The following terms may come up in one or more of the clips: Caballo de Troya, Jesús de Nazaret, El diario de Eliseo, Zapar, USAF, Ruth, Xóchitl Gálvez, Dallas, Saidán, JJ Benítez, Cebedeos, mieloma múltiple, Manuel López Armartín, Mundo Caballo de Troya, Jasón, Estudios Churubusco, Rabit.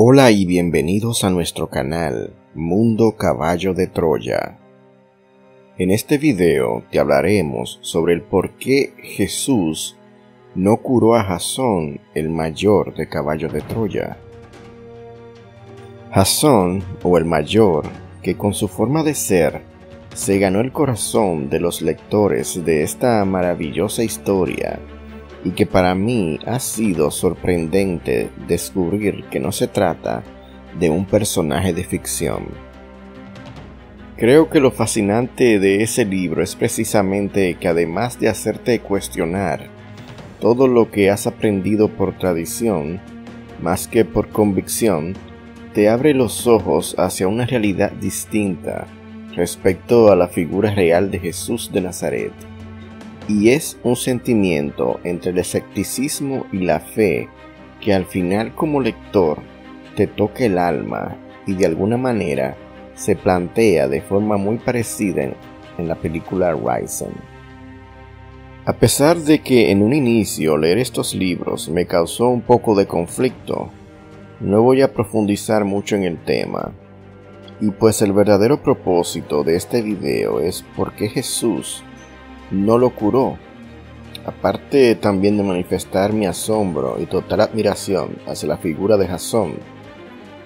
Hola y bienvenidos a nuestro canal Mundo Caballo de Troya. En este video te hablaremos sobre el por qué Jesús no curó a Jasón, el mayor de Caballo de Troya. Jasón, o el mayor, que con su forma de ser se ganó el corazón de los lectores de esta maravillosa historia, y que para mí ha sido sorprendente descubrir que no se trata de un personaje de ficción. Creo que lo fascinante de ese libro es precisamente que, además de hacerte cuestionar todo lo que has aprendido por tradición, más que por convicción, te abre los ojos hacia una realidad distinta respecto a la figura real de Jesús de Nazaret. Y es un sentimiento entre el escepticismo y la fe que al final, como lector, te toca el alma y de alguna manera se plantea de forma muy parecida en la película Risen. A pesar de que en un inicio leer estos libros me causó un poco de conflicto, no voy a profundizar mucho en el tema. Y pues el verdadero propósito de este video es por qué Jesús no lo curó, aparte también de manifestar mi asombro y total admiración hacia la figura de Jasón,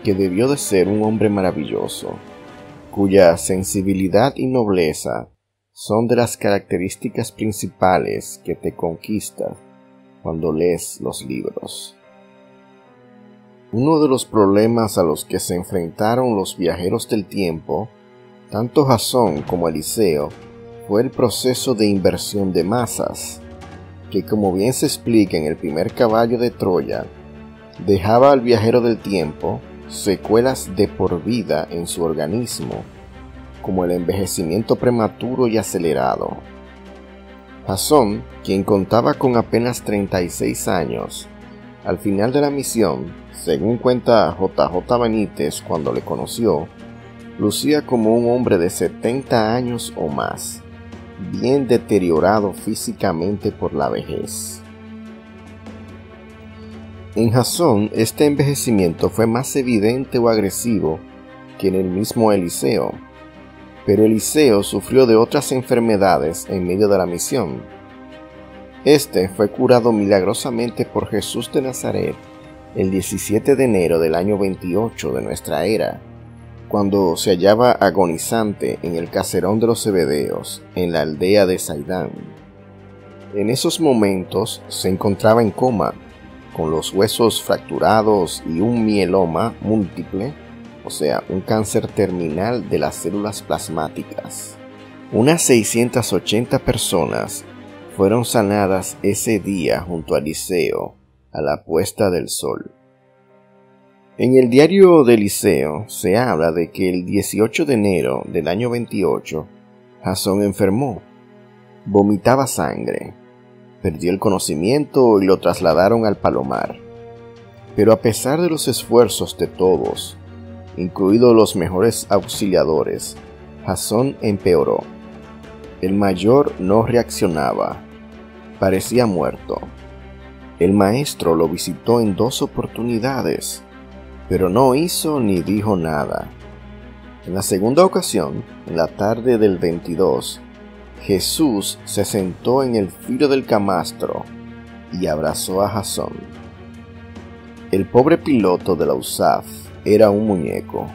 que debió de ser un hombre maravilloso, cuya sensibilidad y nobleza son de las características principales que te conquistan cuando lees los libros. Uno de los problemas a los que se enfrentaron los viajeros del tiempo, tanto Jasón como Eliseo, fue el proceso de inversión de masas, que, como bien se explica en el primer Caballo de Troya, dejaba al viajero del tiempo secuelas de por vida en su organismo, como el envejecimiento prematuro y acelerado. Jasón, quien contaba con apenas 36 años, al final de la misión, según cuenta JJ Benítez cuando le conoció, lucía como un hombre de 70 años o más, bien deteriorado físicamente por la vejez. En Jasón, este envejecimiento fue más evidente o agresivo que en el mismo Eliseo, pero Eliseo sufrió de otras enfermedades en medio de la misión. Este fue curado milagrosamente por Jesús de Nazaret el 17 de enero del año 28 de nuestra era, cuando se hallaba agonizante en el caserón de los Cebedeos, en la aldea de Saidán. En esos momentos se encontraba en coma, con los huesos fracturados y un mieloma múltiple, o sea, un cáncer terminal de las células plasmáticas. Unas 680 personas fueron sanadas ese día junto a Eliseo, a la puesta del sol. En el diario de Eliseo se habla de que el 18 de enero del año 28, Jasón enfermó, vomitaba sangre, perdió el conocimiento y lo trasladaron al palomar. Pero a pesar de los esfuerzos de todos, incluidos los mejores auxiliadores, Jasón empeoró. El mayor no reaccionaba, parecía muerto. El maestro lo visitó en 2 oportunidades, pero no hizo ni dijo nada. En la segunda ocasión, en la tarde del 22, Jesús se sentó en el filo del camastro y abrazó a Jasón. El pobre piloto de la USAF era un muñeco.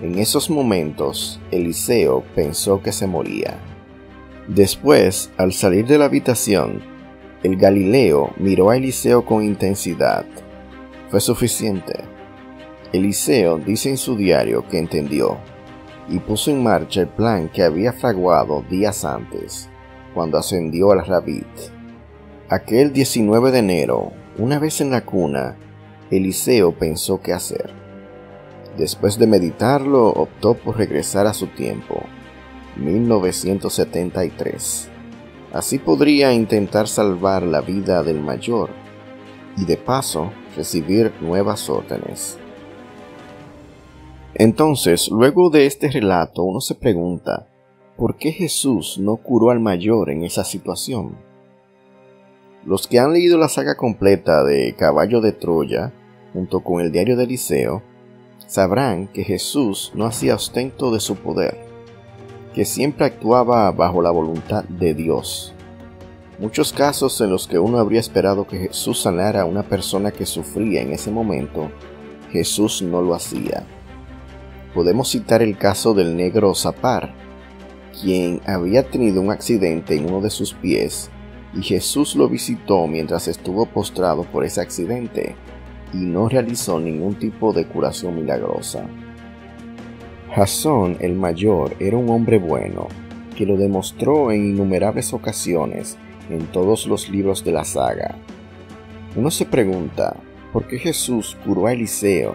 En esos momentos, Eliseo pensó que se moría. Después, al salir de la habitación, el Galileo miró a Eliseo con intensidad. Fue suficiente. Eliseo dice en su diario que entendió y puso en marcha el plan que había fraguado días antes, cuando ascendió al Rabit. Aquel 19 de enero, una vez en la cuna, Eliseo pensó qué hacer. Después de meditarlo, optó por regresar a su tiempo, 1973. Así podría intentar salvar la vida del mayor y, de paso, recibir nuevas órdenes. Entonces, luego de este relato, uno se pregunta, ¿por qué Jesús no curó al mayor en esa situación? Los que han leído la saga completa de Caballo de Troya junto con el diario de Eliseo, sabrán que Jesús no hacía ostento de su poder, que siempre actuaba bajo la voluntad de Dios. Muchos casos en los que uno habría esperado que Jesús sanara a una persona que sufría en ese momento, Jesús no lo hacía. Podemos citar el caso del negro Zapar, quien había tenido un accidente en uno de sus pies, y Jesús lo visitó mientras estuvo postrado por ese accidente, y no realizó ningún tipo de curación milagrosa. Jasón el mayor era un hombre bueno, que lo demostró en innumerables ocasiones en todos los libros de la saga. Uno se pregunta, ¿por qué Jesús curó a Eliseo,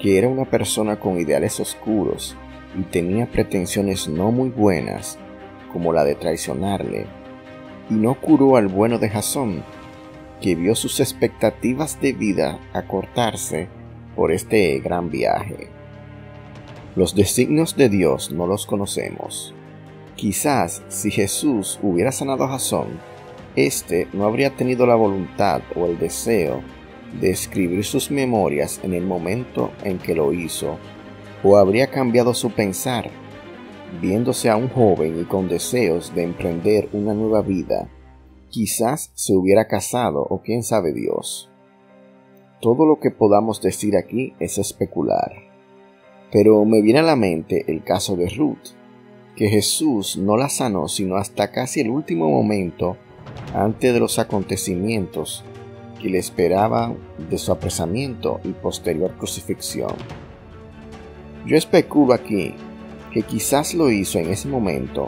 que era una persona con ideales oscuros y tenía pretensiones no muy buenas, como la de traicionarle, y no curó al bueno de Jasón, que vio sus expectativas de vida acortarse por este gran viaje? Los designios de Dios no los conocemos. Quizás si Jesús hubiera sanado a Jasón, éste no habría tenido la voluntad o el deseo de escribir sus memorias en el momento en que lo hizo, o habría cambiado su pensar, viéndose a un joven y con deseos de emprender una nueva vida. Quizás se hubiera casado, o quién sabe Dios. Todo lo que podamos decir aquí es especular. Pero me viene a la mente el caso de Ruth, que Jesús no la sanó sino hasta casi el último momento antes de los acontecimientos que le esperaban de su apresamiento y posterior crucifixión. Yo especulo aquí que quizás lo hizo en ese momento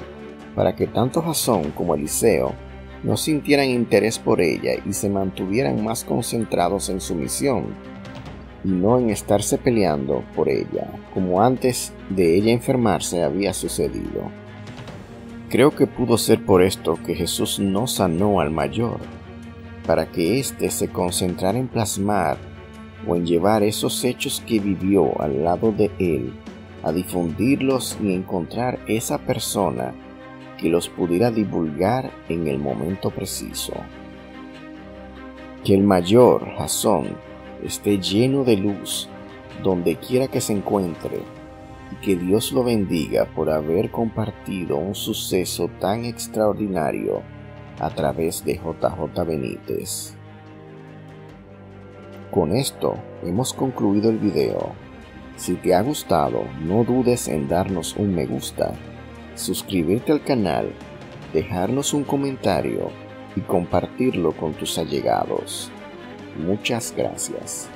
para que tanto Jasón como Eliseo no sintieran interés por ella y se mantuvieran más concentrados en su misión y no en estarse peleando por ella, como antes de ella enfermarse había sucedido. Creo que pudo ser por esto que Jesús no sanó al mayor, para que éste se concentrara en plasmar o en llevar esos hechos que vivió al lado de él, a difundirlos y encontrar esa persona que los pudiera divulgar en el momento preciso. Que el mayor, Jasón, esté lleno de luz donde quiera que se encuentre, y que Dios lo bendiga por haber compartido un suceso tan extraordinario a través de JJ Benítez. Con esto hemos concluido el video. Si te ha gustado, no dudes en darnos un me gusta, suscribirte al canal, dejarnos un comentario y compartirlo con tus allegados. Muchas gracias.